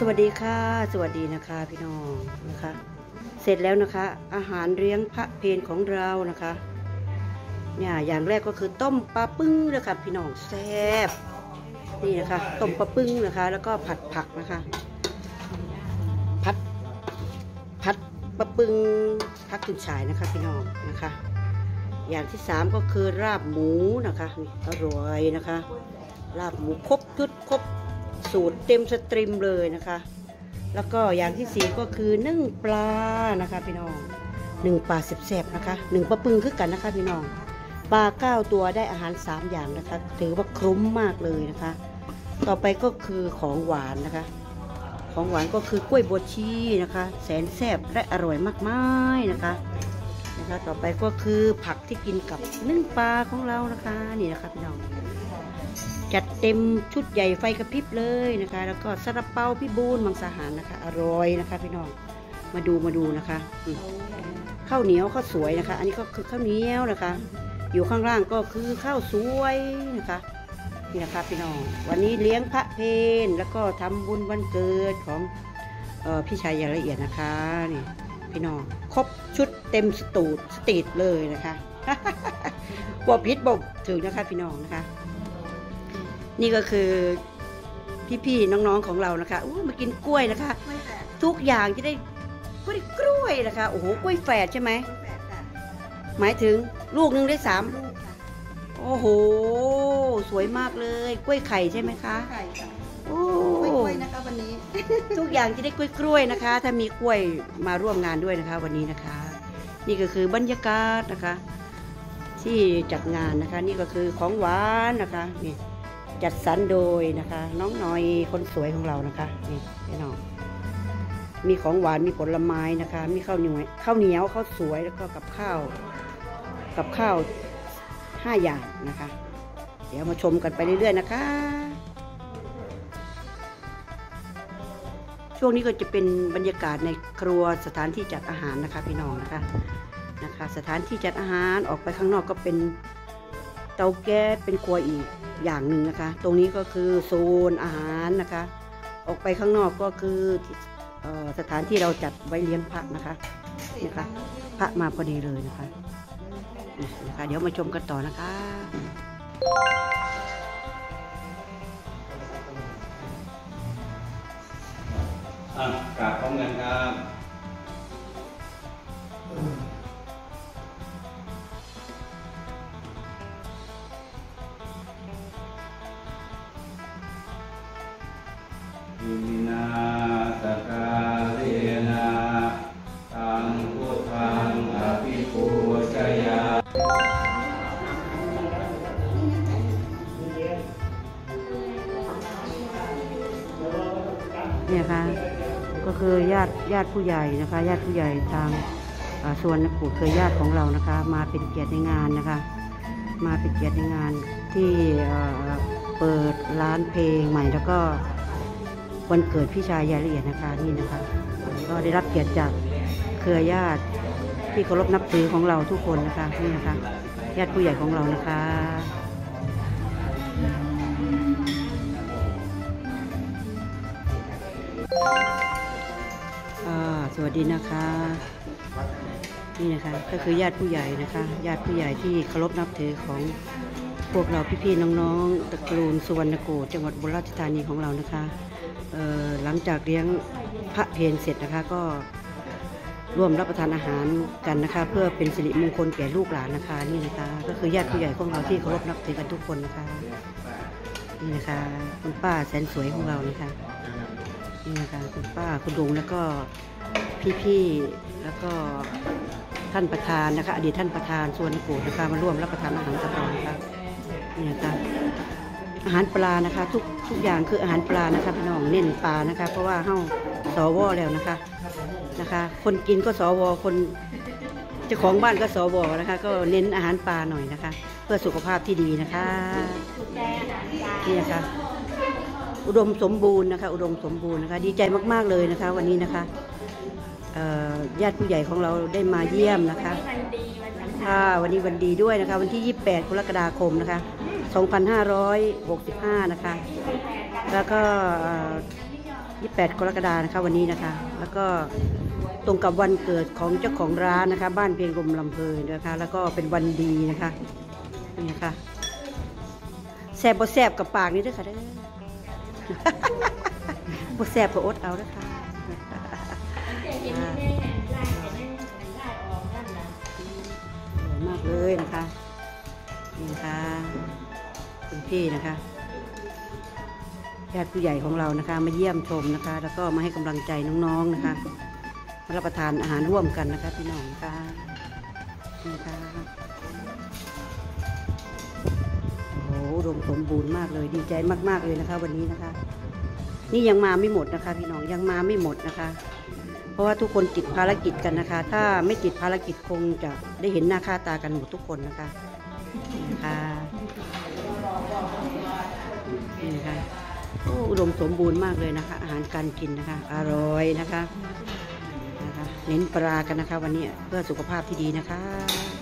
สวัสดีค่ะสวัสดีนะคะพี่น้องนะคะเสร็จแล้วนะคะอาหารเลี้ยงพระเพลของเรานะคะเนี่ยอย่างแรกก็คือต้มปลาปึ้งนะคะพี่น้องแซ่บนี่นะคะต้มปลาปึ้งนะคะแล้วก็ผัดผักนะคะผัดปลาปึ้งผักกุนฉายนะคะพี่น้องนะคะอย่างที่สามก็คือลาบหมูนะคะนี่อร่อยนะคะลาบหมูครบชุดครบสูตรเต็มสตรีมเลยนะคะแล้วก็อย่างที่สี่ก็คือนึ่งปลานะคะพี่น้องหนึ่งปลาแซ่บๆนะคะหนึ่งปลาปึงขึ้นกันนะคะพี่น้องปลาเก้าตัวได้อาหารสามอย่างนะคะถือว่าคุ้มมากเลยนะคะต่อไปก็คือของหวานนะคะของหวานก็คือกล้วยบวชชีนะคะแสนแซ่บและอร่อยมากๆนะคะต่อไปก็คือผักที่กินกับนึ่งปลาของเรานะคะนี่นะคะพี่น้องจัดเต็มชุดใหญ่ไฟกระพริบเลยนะคะแล้วก็ซาลาเปาพี่บูนมังสาหารนะคะอร่อยนะคะพี่น้องมาดูนะคะข้าวเหนียวข้าวสวยนะคะอันนี้ก็คือข้าวเหนียวนะคะอยู่ข้างล่างก็คือข้าวสวยนะคะนี่นะคะพี่น้องวันนี้เลี้ยงพระเพลแล้วก็ทำบุญวันเกิดของพี่ชายอย่างละเอียดนะคะนี่พี่น้องครบชุดเต็มสตรีทเลยนะคะบ่ผิดบ่ถูกนะคะพี่น้องนะคะนี่ก็คือพี่ๆน้องๆของเรานะคะมากินกล้วยนะคะทุกอย่างจะได้กล้วยนะคะโอ้โหกล้วยแฝดใช่ไหมหมายถึงลูกนึงได้3ลูกค่ะโอ้โหสวยมากเลยกล้วยไข่ใช่ไหมคะไข่ค่ะโอ้กล้วยนะคะวันนี้ทุกอย่างจะได้กล้วยนะคะถ้ามีกล้วยมาร่วมงานด้วยนะคะวันนี้นะคะนี่ก็คือบรรยากาศนะคะที่จัดงานนะคะนี่ก็คือของหวานนะคะนี่จัดสรรโดยนะคะน้องน้อยคนสวยของเรานะคะนี่พี่น้องมีของหวานมีผลไม้นะคะมีข้าวเหนียวข้าวสวยแล้วก็กับข้าว5อย่างนะคะเดี๋ยวมาชมกันไปเรื่อยๆนะคะช่วงนี้ก็จะเป็นบรรยากาศในครัวสถานที่จัดอาหารนะคะพี่น้องนะคะสถานที่จัดอาหารออกไปข้างนอกก็เป็นเตาแก๊สเป็นครัวอีกอย่างหนึ่งนะคะตรงนี้ก็คือโซนอาหารนะคะออกไปข้างนอกก็คือสถานที่เราจัดไว้เลี้ยงพระนะคะนี่ค่ะพระมาพอดีเลยนะคะเดี๋ยวมาชมกันต่อนะคะกราบพร้อมกันครับเนี่ยค่ะก็คือญาติผู้ใหญ่นะคะญาติผู้ใหญ่ทางส่วนปู่เคยญาติของเรานะคะมาเป็นเกียรติในงานนะคะมาเป็นเกียรติในงานที่เปิดร้านเพลงใหม่แล้วก็วันเกิดพี่ชายยายละเอียดนะคะนี่นะคะก็ได้รับเกียรติจากเครือญาติที่เคารพนับถือของเราทุกคนนะคะนี่นะคะญาติผู้ใหญ่ของเรานะคะสวัสดีนะคะนี่นะคะก็คือญาติผู้ใหญ่นะคะญาติผู้ใหญ่ที่เคารพนับถือของพวกเราพี่ๆน้องๆตระกูลสุวรรณโกจังหวัดอุบลราชธานีของเรานะคะหลังจากเลี้ยงพระเพลเสร็จนะคะก็ร่วมรับประทานอาหารกันนะคะเพื่อเป็นสิริมงคลแก่ลูกหลานนะคะนี่นะคะก็คือญาติผู้ใหญ่ของเราที่เคารพนับถือกันทุกคนนะคะนี่นะคะคุณป้าแสนสวยของเรานะคะนี่นะคะคุณป้าคุณลุงแล้วก็พี่ๆแล้วก็ท่านประธานนะคะอดีตท่านประธานส่วนกูดนะคะมาร่วมรับประทานอาหารกับเรานะคะนี่นะคะอาหารปลานะคะทุกอย่างคืออาหารปลานะคะพี่น้องเน้นปลานะคะเพราะว่าเฮ้าสวแล้วนะคะคนกินก็สวคนเจ้าของบ้านก็สวนะคะก็เน้นอาหารปลาหน่อยนะคะเพื่อสุขภาพที่ดีนะคะนี่นะคะอุดมสมบูรณ์นะคะอุดมสมบูรณ์นะคะดีใจมากๆเลยนะคะวันนี้นะคะญาติผู้ใหญ่ของเราได้มาเยี่ยมนะคะวันนี้วันดีด้วยนะคะวันที่28 กรกฎาคมนะคะ2565นะคะแล้วก็ 28 กรกฎาคมนะคะวันนี้นะคะแล้วก็ตรงกับวันเกิดของเจ้าของร้านนะคะบ้านเพียงลมลำเพยนะคะแล้วก็เป็นวันดีนะคะนี่นะคะแซ่บบ่แซ่บกับปากนี่ด้วยค่ะเด้อบ่แซ่บก็อดเอาด้วยค่ะมากเลยนะคะนี่นะคะคุณพี่นะคะญาติผู้ใหญ่ของเรานะคะมาเยี่ยมชมนะคะแล้วก็มาให้กำลังใจน้องๆนะคะมารับประทานอาหารร่วมกันนะคะพี่น้องค่ะนี่ค่ะอุดมสมบูรณ์มากเลยดีใจมากๆเลยนะคะวันนี้นะคะนี่ยังมาไม่หมดนะคะพี่น้องยังมาไม่หมดนะคะเพราะว่าทุกคนติดภารกิจกันนะคะถ้าไม่ติดภารกิจคงจะได้เห็นหน้าค่าตากันหมดทุกคนนะคะนะคะนี่นะคะอุดมสมบูรณ์มากเลยนะคะอาหารการกินนะคะอร่อยนะคะเน้นปลากันนะคะวันนี้เพื่อสุขภาพที่ดีนะคะ